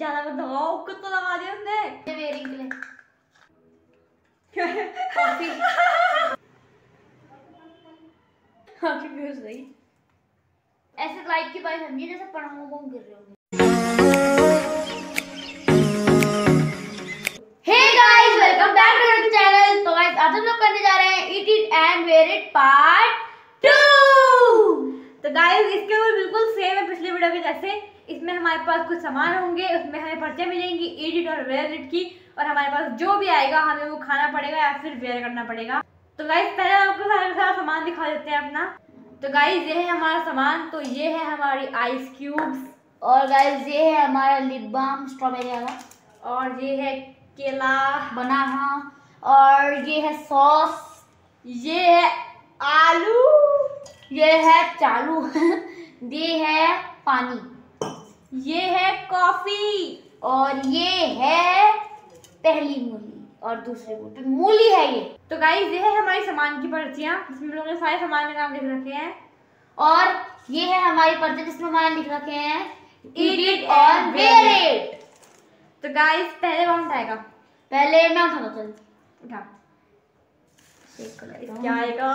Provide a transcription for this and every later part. ज्यादा मत दबाओ, कुत्ता लगा दिया उसने मेरी के लिए। कॉफी कॉफी पीस गई ऐसे लाइक की बात समझिए जैसे पढ़ाओ को गिर रहे होंगे। Hey guys welcome back to our channel. तो गाइस आज हम लोग करने जा रहे हैं eat it and wear it part 2। तो गाइस इसके वो बिल्कुल सेम है पिछले वीडियो के जैसे। इसमें हमारे पास कुछ सामान होंगे, उसमें हमें पर्चे मिलेंगी ईट इट और वेयर इट की, और हमारे पास जो भी आएगा हमें वो खाना पड़ेगा या फिर वेयर करना पड़ेगा। तो गाइस पहले आपको सारा सामान दिखा देते हैं अपना। तो गाइस ये है हमारा सामान। तो ये है हमारी आइस क्यूब्स, और गाइस ये है हमारा लिप बाम स्ट्रॉबेरी वाला, और ये है केला बनाना, और ये है सॉस, ये है आलू, ये है चालू, ये है पानी, ये है कॉफी, और ये है पहली मूली और दूसरे बूटे मूली है ये। तो गाइस ये है हमारी सामान की पर्चियाँ जिसमें हम लोगों ने सारे सामान के नाम लिख रखे हैं, और ये है हमारी पर्चे जिसमें हमारे लिख रखे हैं ईट इट और वेयर इट। तो गाइस पहले कौन उठाएगा? पहले मैं उठाता हूँ। उठा क्या आएगा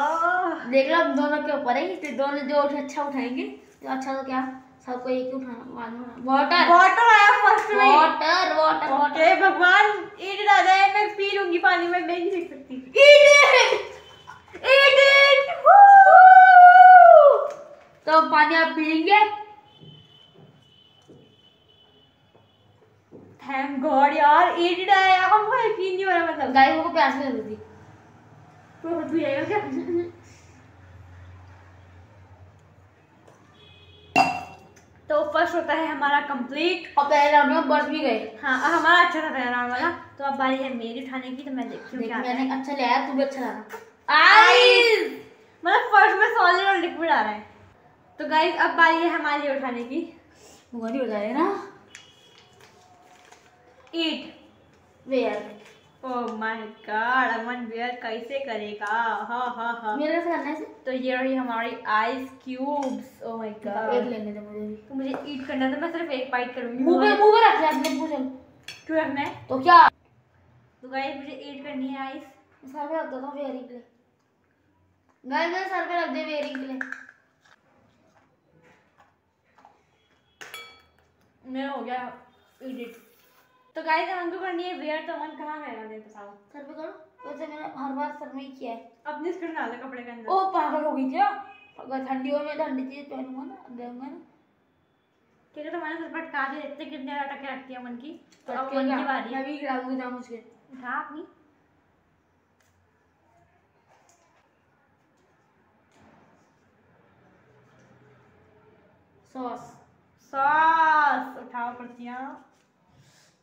देख लो, दोनों के ऊपर है, दोनों जो अच्छा उठाएंगे तो अच्छा। तो क्या सबको एक उठाना? वाटर वाटर आया फर्स्ट में। वाटर वाटर वाटर हे भगवान ईट इट आ जाए, मैं पी लूंगी पानी में, मैं नहीं देख सकती। Eat it eat it. तो पानी आप पीएंगे? थैंक गॉड यार ईट इट आया, हमको यकीन नहीं हो रहा। मतलब गाइस को प्यास लग रही थी तो भी आएगा क्या? तो फर्स्ट होता है हमारा कंप्लीट, और पहले राउंड में बच भी गए। हाँ हमारा अच्छा था पहला राउंड वाला। तो अब बारी है मेरी उठाने की, तो मैं देखती हूँ क्या मैंने अच्छा लिया, तू भी अच्छा ला रहा। आइस मतलब फर्स्ट में सॉलिड और लिक्विड आ रहा है। तो गाइस अब बारी है हमारी उठाने की, मुझे बता रहे ना eat wear. Oh my god Aman wear कैसे करेगा? हाँ हाँ हाँ मेरे से करना है। तो ये रही हमारी ice cubes. Oh my god एक लेने दे मुझे, तो मुझे ईट करना था, मैं सिर्फ एक बाइट करूंगी। मुंह पे रख ले अपने, पूछो क्यों रखना है तो क्या। तो गाइस मुझे ईट करनी है आइस। सर पे रख दो वेयरिंग के लिए, गाइस मेरे सर पे रख दे वेयरिंग के लिए। मेरा हो गया ईट। तो गाइस अमन को करनी है वेयर, तो अमन कहाँ गया मुझे बताओ। सर पे करो, वैसे मैंने हर बार सर में ही किया है। अपने स्किन डाल दे कपड़े के अंदर। ओ पागल हो गई क्या? अगर ठंडियों में ठंडी चीज पहनूंगा ना, देखूंगा ना ठीक है। तो मैंने सर पर काट के देखते कितने अटक के रखती है अमन की। तो अब अमन की बारी है, अभी गिराऊंगी ना मुझे। उठा अपनी। सॉस सॉस उठाओ पर्चियाँ।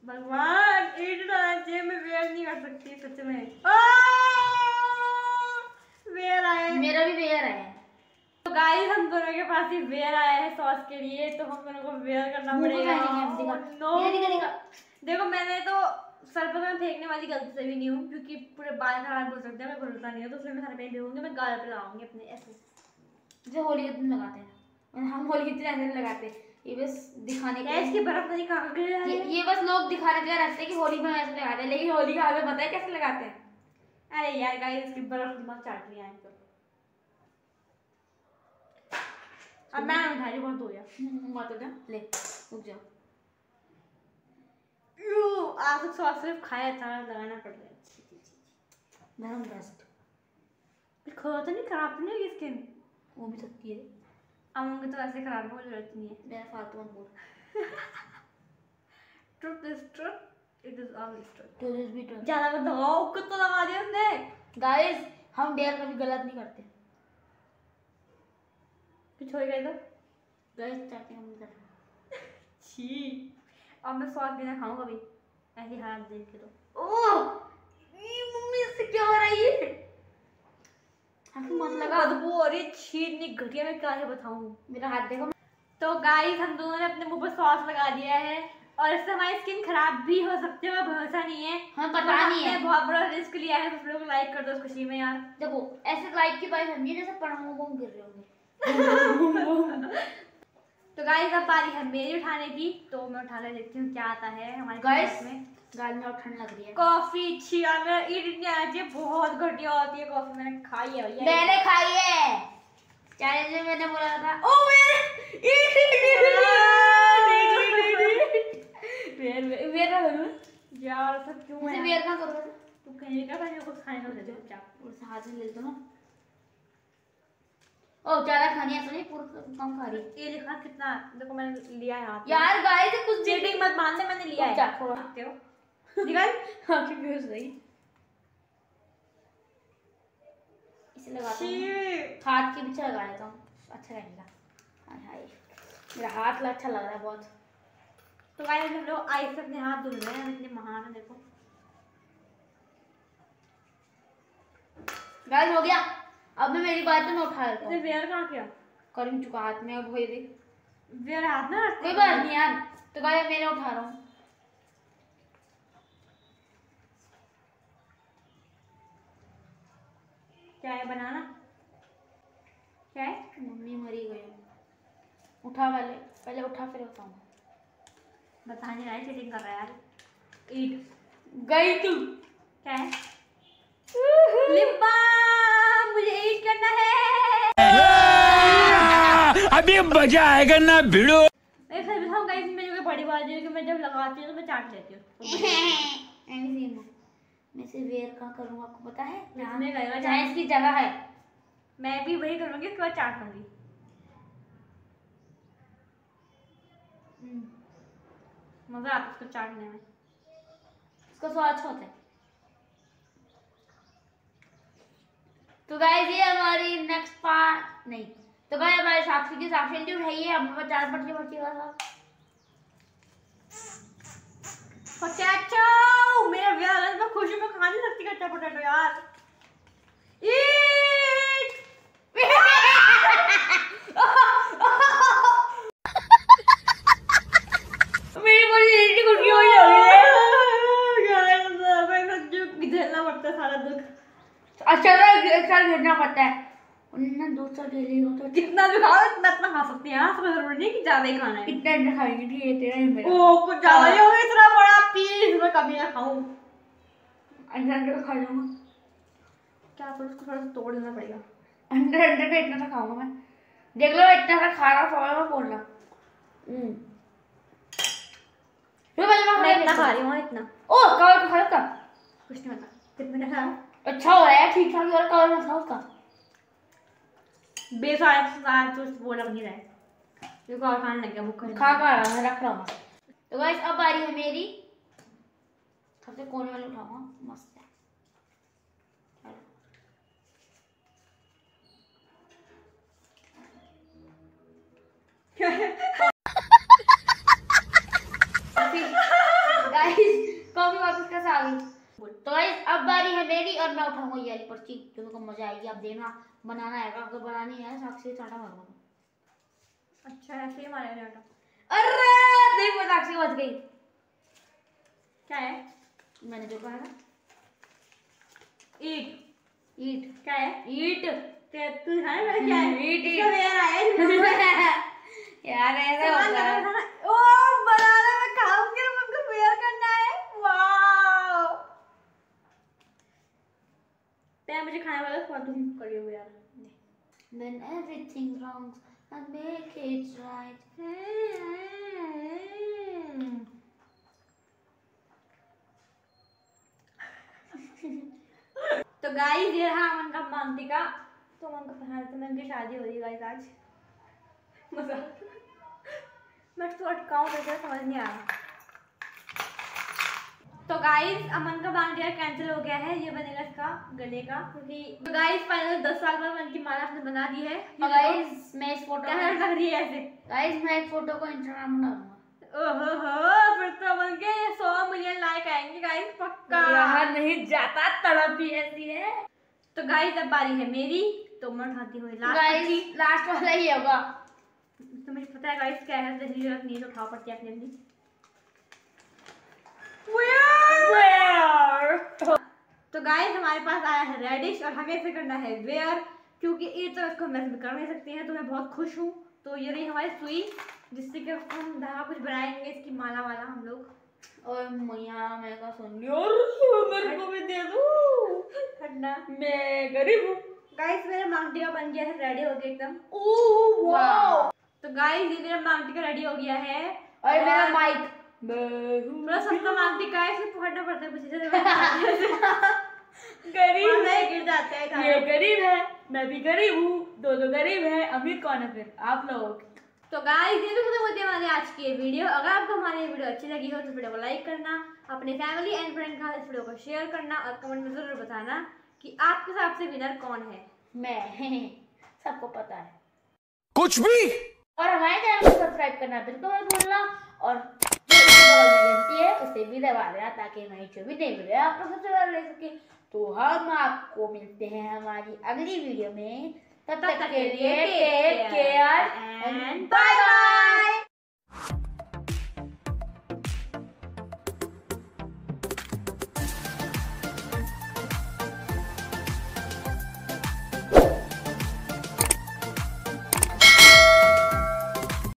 भगवान ईट डाले मैं वेयर नहीं कर सकती सच में। वेयर आया, मेरा भी वेयर आया। तो गाइस हम दोनों के पास ही वेयर आया है सॉस के लिए, तो हम दोनों को वेयर करना पड़ेगा। नो देखो मैंने तो सर पर मैं फेंकने वाली गलती से भी नहीं हूँ, क्योंकि पूरे बाल खराब हो सकते हैं, मैं भरोसा नहीं है। तो उसमें मैं सर पे भेजूंगी, मैं गाल पर लगाऊंगी अपने ऐसे, जो होली के दिन लगाते हैं। हम होली के दिन ऐसे लगाते हैं, ये बस दिखाने के लिए। इसकी बर्फ नहीं खा के ये बस लोग दिखाने के लिए रखते हैं कि होली में ऐसे लगाते हैं, लेकिन होली का हमें पता है कैसे लगाते हैं। अरे यार गाइस इसकी बर्फ दिमाग चाट रही है इनको। अब मैं उठा रही, बहुत हो गया। मत उठा, ले रुक जाओ। यू आज सॉस सिर्फ खाया था, लगाना पड़ गया। मैम बेस्ट दिखो तो नहीं खराब नहीं होगी स्किन, वो भी सकती है। अमन को तो ऐसे खराब हो जरूरत नहीं है, मेरा फालतू मत बोल। Truth is truth, it is all truth, to is be truth. ज्यादा मत दबाओ, कुत्ता लगा दिया उसने। गाइस हम डेयर कभी गलत नहीं करते। कुछ हो गया इधर गाइस, चाहते हम इधर छी। अब मैं स्वाद बिना खाऊं कभी, ऐसी हालत देख के। तो ओह ये मम्मी इससे क्या हो रहा है? अरे छीटनी घटिया में क्या है बताऊँ, मेरा हाथ देखो। तो गाइस हम दोनों ने अपने मुंह पर सॉस लगा दिया है, और इससे हमारी स्किन खराब भी हो सकती है, हमें भरोसा नहीं है। हाँ पता नहीं है, बहुत बड़ा रिस्क लिया है। तो लोग लाइक कर दो इस खुशी में यार। देखो ऐसे लाइक की बात समझिए जैसे पढ़ाओ को गिर रहे होंगे। तो गाइस अब बारी है मेरी उठाने की, तो मैं उठा कर देखती हूँ क्या आता है हमारे गाइस में। गाल में ठंड लग रही है। कॉफी छिया मेरा इतनी आज बहुत घटिया होती है कॉफी। मैंने खाई है, मैंने खाई है चैलेंज में, मैंने बोला था ओ मेरा यार सब क्यों है, वेयर ना करो तू कहीं का खाने को खाने को दे दो चाप और साथ में ले लो। ओ ज्यादा खानी ऐसा नहीं, पूरा कम खा रही। ये देखा कितना, देखो मैंने लिया है हाथ यार। गाइस कुछ चीटिंग मत मानने, मैंने लिया है। चाप थोड़ा सकते हो निकल आपकी व्यूज नहीं इसे लगाता हूं हाथ के बीच लगा लेता हूं, अच्छा रहेगा। हां हाय मेरा हाथ ला अच्छा लग रहा है बहुत। तो गाइस हम लोग आइस अपने हाथ धुल रहे हैं, इतने महान है देखो। गाइस हो गया, अब मैं मेरी बात तो उठा लेता हूं। वेयर कहां किया कर ही चुका हाथ में, अब हो दे वेयर हाथ ना कोई बात नहीं यार। तो गाइस मैंने उठा रहा हूं। क्या है बनाना, क्या है मम्मी मरी गई। उठा वाले पहले उठा फिर बताऊंगा। बताने रहा है चीटिंग कर रहा है यार। ईट गई तू, क्या है लिप बाम, मुझे ईट करना है अभी मजा आएगा ना भिड़ो। मैं फिर बताऊं गाइस मेरे को बड़ी बात है कि मैं जब लगाती हूं तो मैं चाट लेती हूं। एनी मैं से वेयर का करूं आपको पता है, मैं करूंगा चाहे इसकी जगह है, मैं भी वही करूंगी उसके बाद चाट लूंगी। मजा आता इसको चाटने में, इसका स्वाद अच्छा होता है। तो गाइस ये हमारी नेक्स्ट पार्ट नहीं, तो गाइस हमारी साक्षी की साक्षी ड्यूट है ये। अब मैं चार पटके पटाटो मेरा व्याल में खुशी में खा नहीं सकती कच्चा पटाटो यार। घटना पड़ता है उन्हें दो चार डेली हो तो जितना भी खाओ इतना इतना खा सकते हैं। ऐसा जरूरी नहीं कि ज्यादा ही खाना है, इतना इतना खाएगी ठीक है। तेरा ही मेरा ओ कुछ ज्यादा ही हो गया, इतना बड़ा पीस मैं कभी ना खाऊं, अंडा अंडा खा जाऊंगा। क्या पर उसको थोड़ा तोड़ देना पड़ेगा, अंडा अंडा का इतना सा खाऊंगा मैं। देख लो इतना सा खा रहा सवाल में बोलना। फिर मैं इतना खा रही हूं इतना। ओ कवर खा लेता कुछ नहीं होता, कितना खा अच्छा हो रहा है ठीक ठाक। और कवर में था उसका बेसा एक्सरसाइज तो बोल नहीं रहा है, देखो और खाने लग गया भूख खा खा रहा है रख रहा हूं। तो गाइस अब आ रही है मेरी, सबसे कोने वाले उठाऊंगा मस्त है। गाइस कॉफी वापस कैसे आ गई। तो गाइस अब बारी है मेरी और मैं उठाऊंगा ये वाली पर्ची, तुमको मजा आएगी। आप देना बनाना है, अगर बनानी है साक्षी चाटा मारूंगा। अच्छा ऐसे ही मारेगा चाटा। अरे देख वो साक्षी बच गई। क्या है मैंने जो कहा था ईट ईट, क्या है ईट ते तू है मैं क्या है ईट ईट मेरा है यार ऐसा होता है। ओ बनाना मैं खाऊंगी, मुझको फेयर करना है। वाओ मैं मुझे खाने वाला स्वाद तुम करियो यार। When everything wrong I make it right। तो गाइस ये रहा अमन का मानती का, तो अमन का पहले तो उनकी शादी हो रही गाइस आज। मजा मैं तो अटकाऊं मुझे समझ नहीं आ रहा। तो गाइस अमन का बांडिया कैंसिल हो गया है, ये बनेगा इसका गले का क्योंकि। तो गाइस फाइनल 10 साल बाद मन की माला आपने बना दी है। और गाइस मैं इस फोटो क्या लग रही है ऐसे। गाइस मैं इस फोटो को इंस्टाग्राम बना दूंगा। ओहो फिर तो अमन के 100 मिलियन लाइक आएंगे गाइस पक्का। यहाँ नहीं जाता तड़प ही ऐसी है। तो गाइस अब बारी है मेरी, तो मैं उठाती हूँ लास्ट वाला ही होगा। तो मुझे पता है गाइस क्या है, नीचे उठाओ पड़ती है अपने अपनी। तो गाइस हमारे पास आया है रेडिश और हमें इसे करना है वेयर, क्योंकि इस तरह इसको हम कर नहीं सकते हैं। तो मैं बहुत खुश हूँ। तो ये रही हमारी सुई। जिससे कि हम धागा कुछ बनाएंगे इसकी माला वाला हम लोग। और मैया मैं का सुन लियो, मेरे को भी दे दो ठंडा, मैं गरीब हूँ। गाइस मेरा मांगटिका बन गया है, रेडी हो गया एकदम। Oh wow. तो गाइस ये मेरा मांगटिका रेडी हो गया है। और मेरा माइक पूरा सबका मांगटिका है, इसको पकड़ना पड़ता है पीछे से गरीब मैं गिर जाता है। ये गरीब है, मैं भी गरीब हूँ, दोनों गरीब है, अमीर कौन है फिर आप लोग। तो गाइस ये भी खत्म होती है हमारी आज की ये वीडियो। अगर आपको हमारी ये वीडियो अच्छी लगी हो तो वीडियो को लाइक करना, अपने फैमिली एंड फ्रेंड का इस वीडियो को शेयर करना और कमेंट में जरूर बताना कि आपके हिसाब से विनर कौन है। मैं सबको पता है कुछ भी। और हमारे चैनल को सब्सक्राइब करना बिल्कुल मत भूलना और उसे भी दबा देना ताकि हमारी जो भी नई वीडियो आप लोग सबसे पहले ले सके। तो हम आपको मिलते हैं हमारी अगली वीडियो में, तब तक के लिए take care and bye bye.